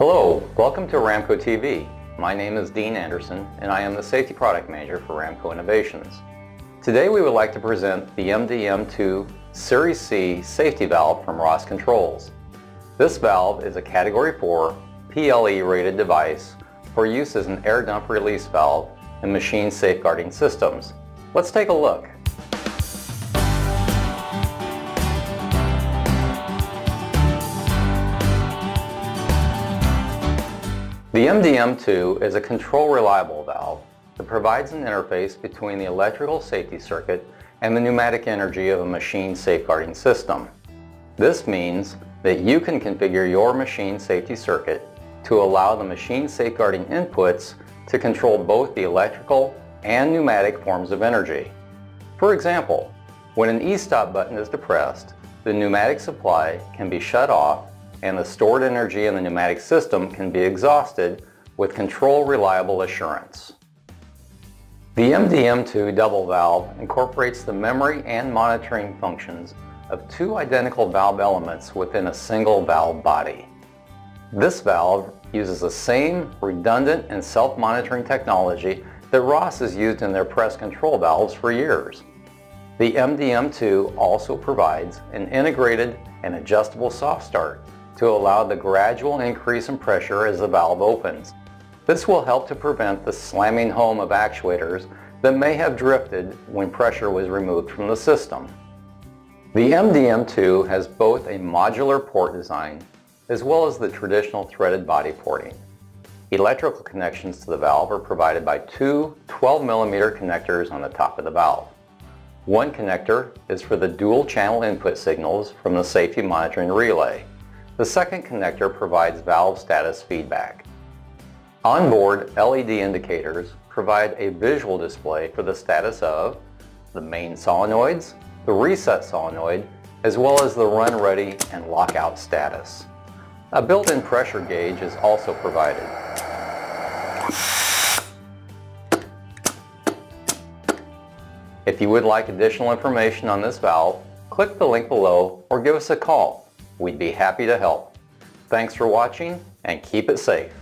Hello, welcome to Ramco TV. My name is Dean Anderson and I am the Safety Product Manager for Ramco Innovations. Today we would like to present the MDM2 Series C safety valve from Ross Controls. This valve is a Category 4 PLE rated device for use as an air dump release valve in machine safeguarding systems. Let's take a look. The MDM2 is a control reliable valve that provides an interface between the electrical safety circuit and the pneumatic energy of a machine safeguarding system. This means that you can configure your machine safety circuit to allow the machine safeguarding inputs to control both the electrical and pneumatic forms of energy. For example, when an e-stop button is depressed, the pneumatic supply can be shut off and the stored energy in the pneumatic system can be exhausted with control reliable assurance. The MDM2 double valve incorporates the memory and monitoring functions of two identical valve elements within a single valve body. This valve uses the same redundant and self-monitoring technology that Ross has used in their press control valves for years. The MDM2 also provides an integrated and adjustable soft start to allow the gradual increase in pressure as the valve opens. This will help to prevent the slamming home of actuators that may have drifted when pressure was removed from the system. The MDM2 has both a modular port design as well as the traditional threaded body porting. Electrical connections to the valve are provided by two 12mm connectors on the top of the valve. One connector is for the dual channel input signals from the safety monitoring relay. The second connector provides valve status feedback. Onboard LED indicators provide a visual display for the status of the main solenoids, the reset solenoid, as well as the run ready and lockout status. A built-in pressure gauge is also provided. If you would like additional information on this valve, click the link below or give us a call. We'd be happy to help. Thanks for watching and keep it safe.